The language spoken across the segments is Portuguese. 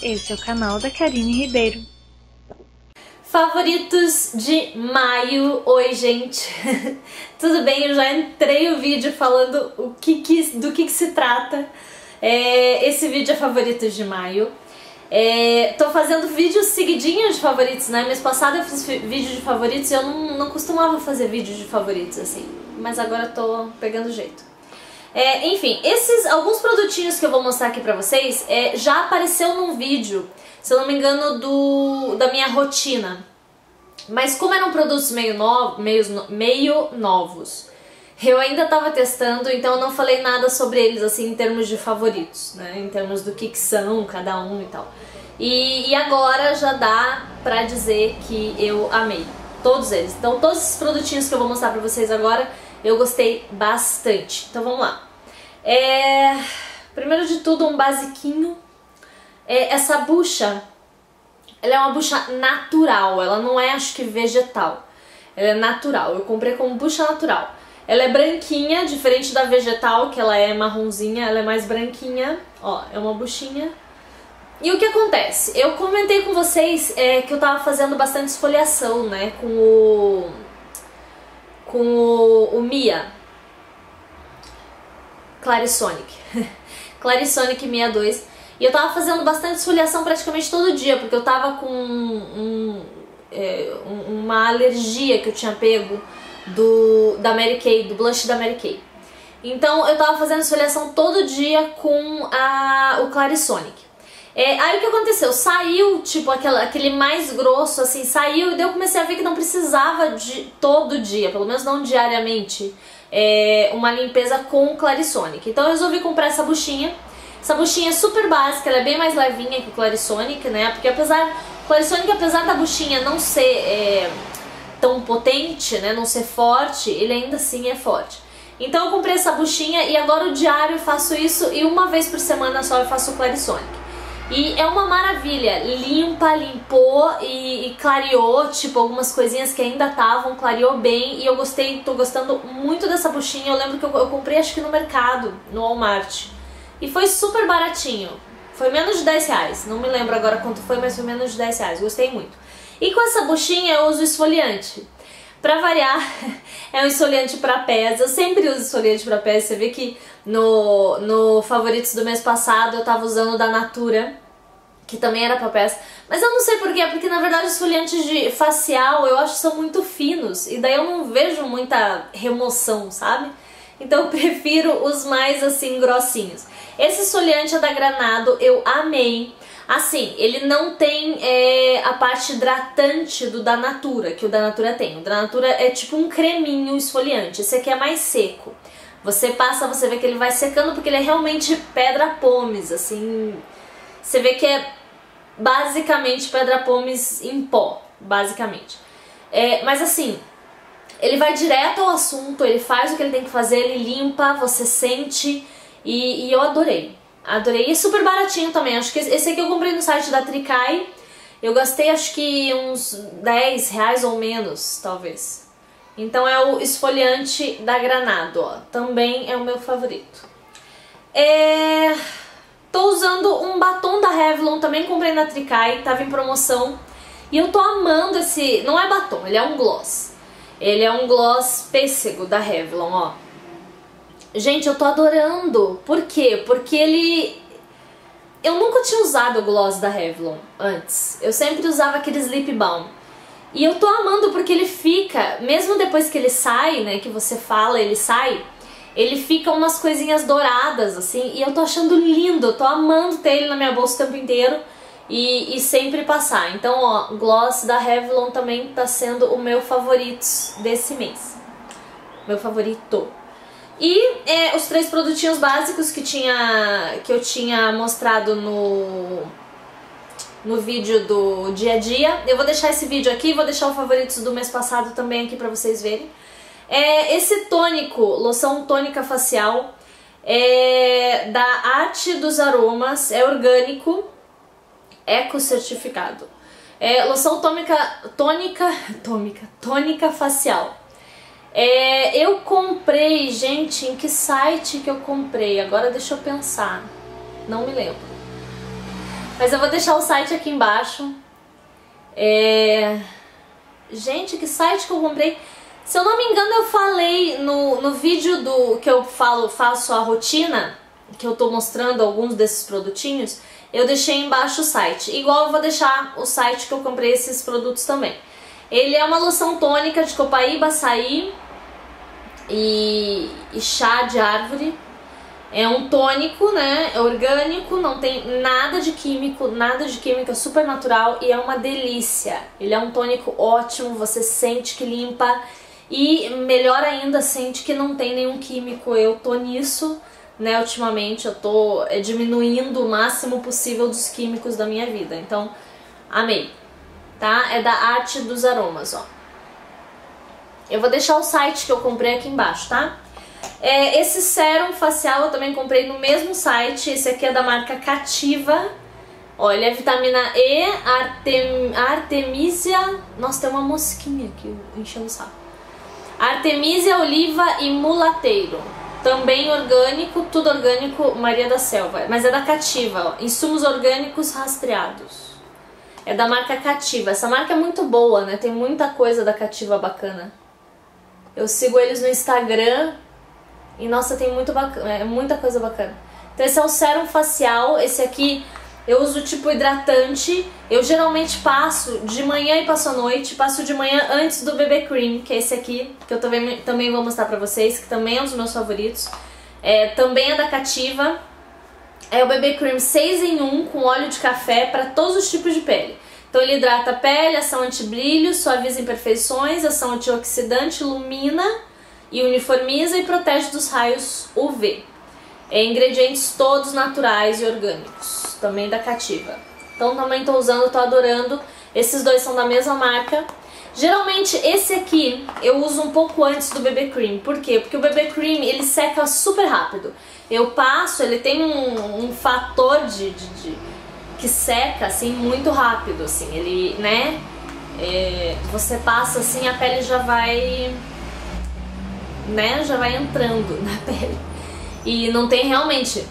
Esse é o canal da Karinne Ribeiro. Favoritos de maio. Oi, gente. Tudo bem? Eu já entrei o vídeo falando do que se trata. Esse vídeo é favoritos de maio. Tô fazendo vídeos seguidinhos de favoritos, né? Mês passado eu fiz vídeo de favoritos e eu não costumava fazer vídeo de favoritos assim. Mas agora eu tô pegando jeito. Enfim, alguns produtinhos que eu vou mostrar aqui pra vocês já apareceu num vídeo, se eu não me engano, da minha rotina. Mas como eram produtos meio novos, eu ainda tava testando, então eu não falei nada sobre eles, assim, em termos de favoritos, né? Em termos do que são cada um e tal. E agora já dá pra dizer que eu amei todos eles. Então todos esses produtinhos que eu vou mostrar pra vocês agora, eu gostei bastante. Então vamos lá. Primeiro de tudo, um basiquinho. Essa bucha, ela é uma bucha natural, ela não é, acho que, vegetal. Ela é natural, eu comprei como bucha natural. Ela é branquinha, diferente da vegetal, que ela é marronzinha, ela é mais branquinha. Ó, é uma buchinha. E o que acontece? Eu comentei com vocês que eu tava fazendo bastante esfoliação, né, com o Mia Clarisonic Mia 2, e eu tava fazendo bastante esfoliação praticamente todo dia, porque eu tava com uma alergia que eu tinha pego da Mary Kay, do blush da Mary Kay. Então eu tava fazendo esfoliação todo dia com o Clarisonic. Aí o que aconteceu? Saiu, tipo, aquele mais grosso, assim, saiu, e daí eu comecei a ver que não precisava de todo dia, pelo menos não diariamente, uma limpeza com Clarisonic. Então eu resolvi comprar essa buchinha. Essa buchinha é super básica, ela é bem mais levinha que o Clarisonic, né? Porque o Clarisonic, apesar da buchinha não ser tão potente, né? Não ser forte, ele ainda assim é forte. Então eu comprei essa buchinha e agora o diário eu faço isso, e uma vez por semana só eu faço o Clarisonic. E é uma maravilha, limpou e clareou, tipo, algumas coisinhas que ainda estavam, clareou bem, e eu gostei, tô gostando muito dessa buchinha. Eu lembro que eu comprei, acho que no mercado, no Walmart, e foi super baratinho, foi menos de 10 reais, não me lembro agora quanto foi, mas foi menos de 10 reais, gostei muito. E com essa buchinha eu uso esfoliante, pra variar, é um esfoliante pra pés, eu sempre uso esfoliante pra pés, você vê que no favoritos do mês passado eu tava usando da Natura, que também era pra pés, mas eu não sei porquê, porque na verdade os esfoliantes de facial eu acho que são muito finos, e daí eu não vejo muita remoção, sabe? Então eu prefiro os mais assim grossinhos. Esse esfoliante é da Granado, eu amei. Assim, ele não tem a parte hidratante do da Natura, que o da Natura tem. O da Natura é tipo um creminho esfoliante, esse aqui é mais seco. Você passa, você vê que ele vai secando, porque ele é realmente pedra pomes, assim. Você vê que é basicamente pedra pomes em pó, basicamente. Mas assim, ele vai direto ao assunto, ele faz o que ele tem que fazer, ele limpa, você sente, e eu adorei. Adorei, e é super baratinho também, acho que esse aqui eu comprei no site da Tricai, eu gastei acho que uns 10 reais ou menos, talvez. Então é o esfoliante da Granado, ó, também é o meu favorito. Tô usando um batom da Revlon, também comprei na Tricai, tava em promoção, e eu tô amando esse, não é batom, ele é um gloss. Ele é um gloss pêssego da Revlon, ó. Gente, eu tô adorando. Por quê? Porque ele... Eu nunca tinha usado o gloss da Revlon antes. Eu sempre usava aqueles lip balm. E eu tô amando porque ele fica... Mesmo depois que ele sai, né? Que você fala, ele sai. Ele fica umas coisinhas douradas, assim. E eu tô achando lindo. Eu tô amando ter ele na minha bolsa o tempo inteiro. E sempre passar. Então, ó, o gloss da Revlon também tá sendo o meu favorito desse mês. Meu favorito. E os três produtinhos básicos que eu tinha mostrado no vídeo do dia a dia. Eu vou deixar esse vídeo aqui, vou deixar o favoritos do mês passado também aqui pra vocês verem. Esse tônico, loção tônica facial, é da Arte dos Aromas, é orgânico, eco-certificado. Loção tônica facial. Eu comprei, gente, em que site que eu comprei? Agora deixa eu pensar, não me lembro. Mas eu vou deixar o site aqui embaixo. Gente, que site que eu comprei. Se eu não me engano, eu falei no vídeo que eu faço a rotina, que eu tô mostrando alguns desses produtinhos, eu deixei embaixo o site. Igual eu vou deixar o site que eu comprei esses produtos também. Ele é uma loção tônica de copaíba, açaí e chá de árvore. É um tônico, né? É orgânico, não tem nada de químico, é super natural e é uma delícia. Ele é um tônico ótimo, você sente que limpa e melhor ainda, sente que não tem nenhum químico. Eu tô nisso, né? Ultimamente eu tô diminuindo o máximo possível dos químicos da minha vida, então amei, tá? É da Arte dos Aromas, ó. Eu vou deixar o site que eu comprei aqui embaixo, tá? Esse sérum facial eu também comprei no mesmo site. Esse aqui é da marca Cativa. Olha, é vitamina E, Artemisia. Nossa, tem uma mosquinha aqui enchendo o saco. Artemisia, oliva e mulateiro. Também orgânico, tudo orgânico, Maria da Selva. Mas é da Cativa, ó. Insumos orgânicos rastreados. É da marca Cativa. Essa marca é muito boa, né? Tem muita coisa da Cativa bacana. Eu sigo eles no Instagram. E nossa, tem muita coisa bacana. Então esse é o sérum facial. Esse aqui eu uso tipo hidratante. Eu geralmente passo de manhã e passo à noite. Passo de manhã antes do BB Cream, que é esse aqui, que eu também vou mostrar pra vocês, que também é um dos meus favoritos. Também é da Cativa. É o BB Cream 6 em 1 com óleo de café pra todos os tipos de pele. Então ele hidrata a pele, ação anti-brilho, suaviza imperfeições, ação antioxidante, ilumina e uniformiza e protege dos raios UV. Ingredientes todos naturais e orgânicos, também da Cativa. Então também tô usando, tô adorando. Esses dois são da mesma marca. Geralmente esse aqui eu uso um pouco antes do BB Cream. Por quê? Porque o BB Cream ele seca super rápido. Eu passo, ele tem um fator que seca assim muito rápido, assim, ele, né? Você passa assim, a pele já vai, né, já vai entrando na pele e não tem realmente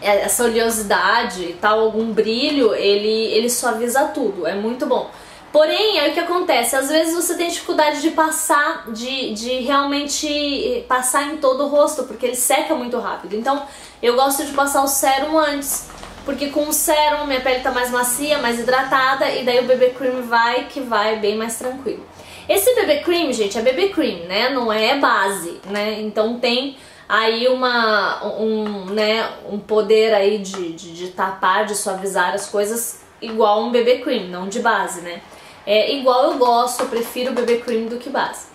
essa oleosidade e tal, algum brilho, ele suaviza tudo, é muito bom. Porém, é o que acontece, às vezes você tem dificuldade de passar, de realmente passar em todo o rosto, porque ele seca muito rápido. Então eu gosto de passar o sérum antes, porque com o sérum minha pele tá mais macia, mais hidratada, e daí o BB Cream vai bem mais tranquilo. Esse BB Cream, gente, é BB Cream, né? Não é base, né? Então tem aí um poder aí de tapar, de suavizar as coisas igual um BB Cream, não de base, né? Igual eu gosto, eu prefiro BB Cream do que base.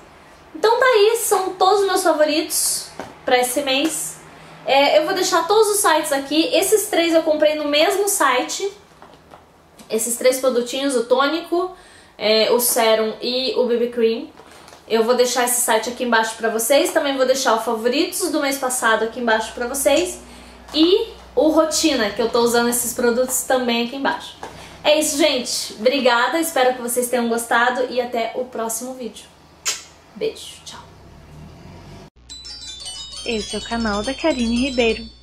Então tá aí, são todos os meus favoritos pra esse mês. Eu vou deixar todos os sites aqui. Esses três eu comprei no mesmo site. Esses três produtinhos, o tônico, o sérum e o BB Cream. Eu vou deixar esse site aqui embaixo pra vocês. Também vou deixar o favoritos do mês passado aqui embaixo pra vocês. E o rotina, que eu tô usando esses produtos também aqui embaixo. É isso, gente. Obrigada, espero que vocês tenham gostado e até o próximo vídeo. Beijo, tchau. Esse é o canal da Karinne Ribeiro.